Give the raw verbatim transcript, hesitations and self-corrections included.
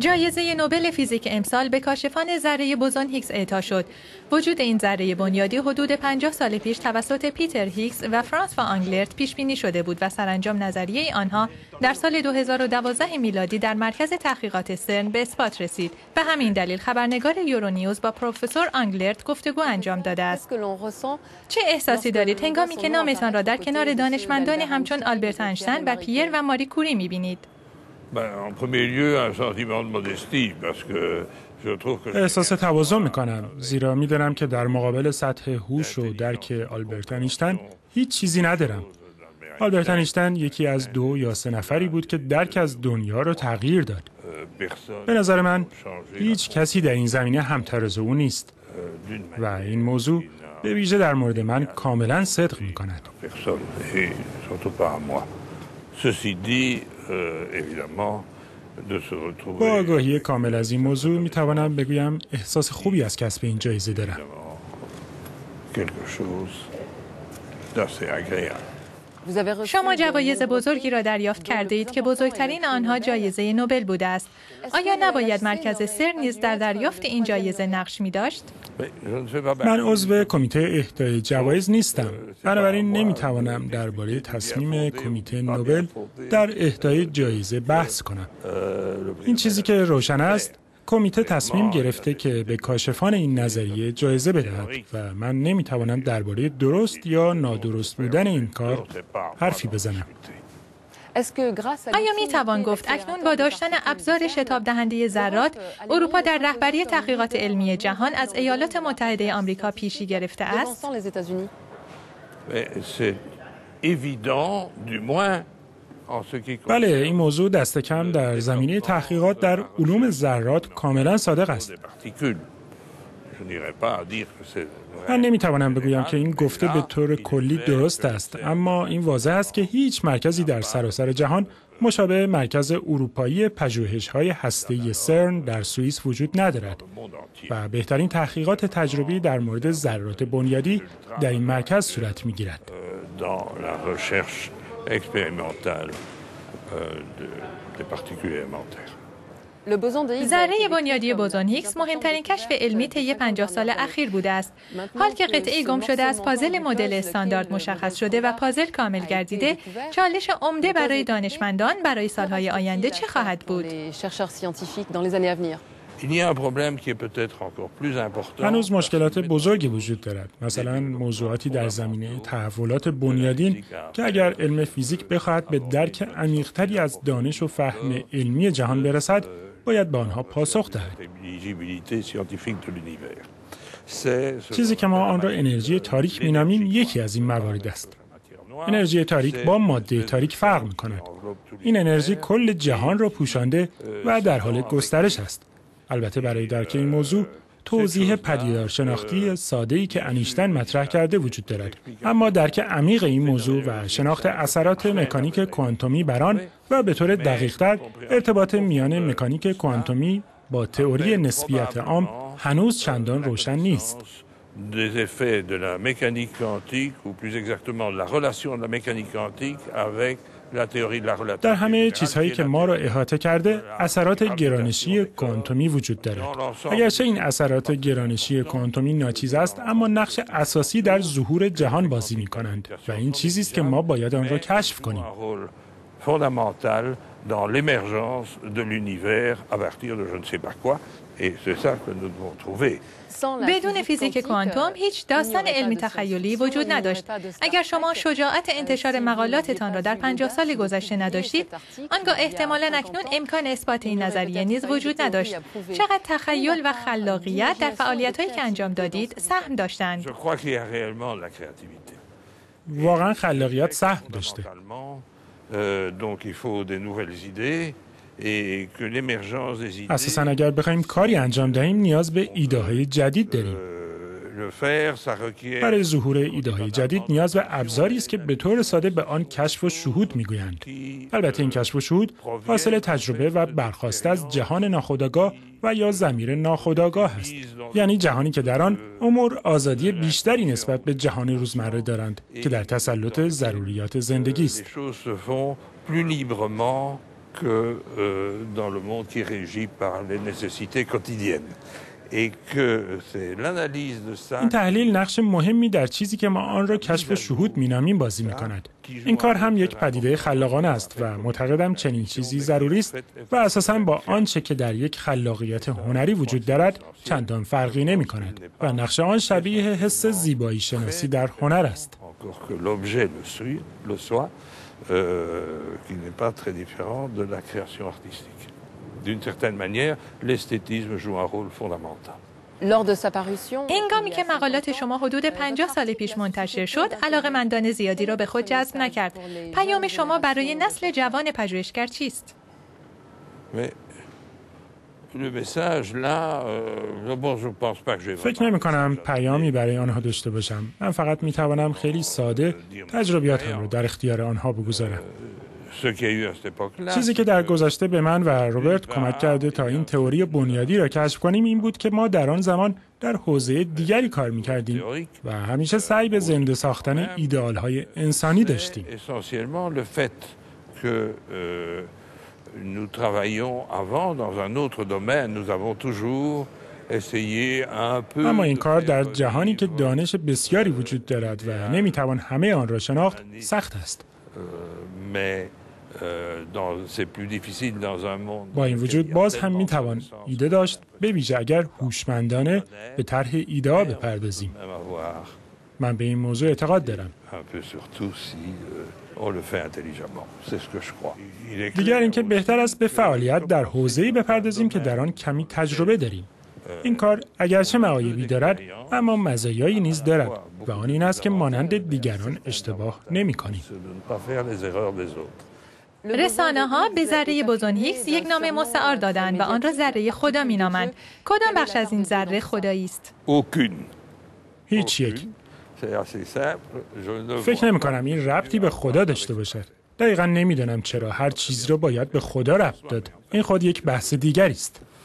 جایزه نوبل فیزیک امسال به کاشفان ذره بوزون هیگز اعطا شد. وجود این ذره بنیادی حدود پنجاه سال پیش توسط پیتر هیگز و فرانسوا آنگلرت پیش بینی شده بود و سرانجام نظریه آنها در سال دو هزار و دوازده میلادی در مرکز تحقیقات سرن به اثبات رسید. به همین دلیل خبرنگار یورونیوز با پروفسور آنگلرت گفتگو انجام داده است. چه احساسی دارید هنگامی که نامتان را در کنار دانشمندان همچون آلبرت اینشتین و پیر و ماری کوری می‌بینید؟ احساس تواضع میکنم، زیرا میدانم که در مقابل سطح هوش و درک آلبرت اینشتین هیچ چیزی ندارم. آلبرت اینشتین یکی از دو یا سه نفری بود که درک از دنیا را تغییر داد. به نظر من هیچ کسی در این زمینه همتراز او نیست و این موضوع به ویژه در مورد من کاملا صدق میکند. با آگاهی کامل از این موضوع می توانم بگویم احساس خوبی از کسب این جایزه دارم. شما جوایز بزرگی را دریافت کرده اید که بزرگترین آنها جایزه نوبل بوده است. آیا نباید مرکز سرن نیز در دریافت این جایزه نقش می داشت؟ من عضو کمیته اهدای جوایز نیستم، بنابراین نمی توانم درباره تصمیم کمیته نوبل در اهدای جایزه بحث کنم. این چیزی که روشن است، کمیته تصمیم گرفته که به کاشفان این نظریه جایزه بدهد و من نمیتوانم درباره درست یا نادرست بودن این کار حرفی بزنم. آیا می توان گفت اکنون با داشتن ابزار شتاب دهنده ذرات، اروپا در رهبری تحقیقات علمی جهان از ایالات متحده آمریکا پیشی گرفته است؟ بله، این موضوع دست کم در زمینه تحقیقات در علوم ذرات کاملا صادق است. من نمیتوانم بگویم که این گفته به طور کلی درست است، اما این واضح است که هیچ مرکزی در سراسر جهان مشابه مرکز اروپایی پژوهش‌های هسته‌ای سرن در سوئیس وجود ندارد و بهترین تحقیقات تجربی در مورد ذرات بنیادی در این مرکز صورت می‌گیرد. ذره بنیادی بوزون هیگز مهمترین کشف علمی طی پنجاه سال اخیر بوده است. حال که قطعه گم شده از پازل مدل استاندارد مشخص شده و پازل کامل گردیده، چالش عمده برای دانشمندان برای سالهای آینده چه خواهد بود؟ هنوز مشکلات بزرگی وجود دارد، مثلا موضوعاتی در زمینه تحولات بنیادین که اگر علم فیزیک بخواهد به درک عمیق‌تری از دانش و فهم علمی جهان برسد، باید به آنها پاسخ دهد. چیزی که ما آن را انرژی تاریک می‌نامیم یکی از این موارد است. انرژی تاریک با ماده تاریک فرق می‌کند. این انرژی کل جهان را پوشانده و در حال گسترش است. البته برای درک این موضوع توضیح پدیدارشناختی ساده‌ای که انیشتین مطرح کرده وجود دارد، اما درک عمیق این موضوع و شناخت اثرات مکانیک کوانتومی بر آن و به طور دقیق‌تر ارتباط میان مکانیک کوانتومی با تئوری نسبیت عام هنوز چندان روشن نیست. des effets de la mécanique quantique ou plus exactement la relation de la mécanique quantique avec la théorie de la relativité. در همه چیزهایی که ما را احاطه کرده اثرات گرانشی کوانتومی وجود دارد. اگرچه این اثرات گرانشی کوانتومی ناچیز است، اما نقش اساسی در ظهور جهان بازی می‌کنند و این چیزی است که ما باید آن را کشف کنیم. fondamental dans l'émergence de l'univers à partir de je ne sais pas quoi. بدون فیزیک کوانتوم هیچ داستان علمی تخیلی وجود نداشت. اگر شما شجاعت انتشار مقالاتتان را در پنجاه سال گذشته نداشتید، آنگاه احتمالاً اکنون امکان اثبات این نظریه نیز وجود نداشت. چقدر تخیل و خلاقیت در فعالیت‌هایی که انجام دادید سهم داشتند. واقعاً خلاقیت سهم داشته. اساساً اگر بخوایم کاری انجام دهیم نیاز به ایده‌های جدید داریم. برای ظهور ایده‌های جدید نیاز به ابزاری است که به طور ساده به آن کشف و شهود می‌گویند. البته این کشف و شهود حاصل تجربه و برخواسته از جهان ناخودآگاه و یا ضمیر ناخودآگاه است، یعنی جهانی که در آن امور آزادی بیشتری نسبت به جهان روزمره دارند که در تسلط ضروریات زندگی است. que euh, dans le monde qui est régi par les nécessités quotidiennes. این تحلیل نقش مهمی در چیزی که ما آن را کشف شهود مینامیم بازی می‌کند. این کار هم یک پدیده خلاقانه است و معتقدم چنین چیزی ضروری است و اساساً با آنچه که در یک خلاقیت هنری وجود دارد چندان فرقی نمی‌کند و نقش آن شبیه حس زیبایی شناسی در هنر است. D'une certaine manière, l'esthétisme joue un rôle fondamental. هنگامی که مقالات شما حدود پنجاه سال پیش منتشر شد، علاقه‌مندان زیادی را به خود جذب نکرد. پیام شما برای نسل جوان پژوهشگر چیست؟ فکر نمی کنم پیامی برای آنها داشته باشم. من فقط می توانم خیلی ساده تجربیاتم را در اختیار آنها بگذارم. چیزی که در گذشته به من و روبرت کمک کرده تا این تئوری بنیادی را کشف کنیم این بود که ما در آن زمان در حوزه دیگری کار می‌کردیم و همیشه سعی به زنده ساختن ایدئال‌های انسانی داشتیم. اما این کار در جهانی که دانش بسیاری وجود دارد و نمی‌توان همه آن را شناخت سخت است. با این وجود باز هم می توان ایده داشت، به ویژه اگر هوشمندانه به طرح ایده ها بپردازیم. من به این موضوع اعتقاد دارم. دیگر اینکه بهتر است به فعالیت در حوزه‌ای بپردازیم که در آن کمی تجربه داریم. این کار اگرچه معایبی دارد اما مزایایی نیز دارد و آن این است که مانند دیگران اشتباه نمی‌کنیم. رسانه ها به ذره بوزون هیگز یک نام مستعار دادند و آن را ذره خدا مینامند. کدام بخش از این ذره خدایی است؟ هیچ یک. فکر نمی‌کنم این ربطی به خدا داشته باشد. دقیقاً نمی‌دانم چرا هر چیز را باید به خدا ربط داد. این خود یک بحث دیگری است.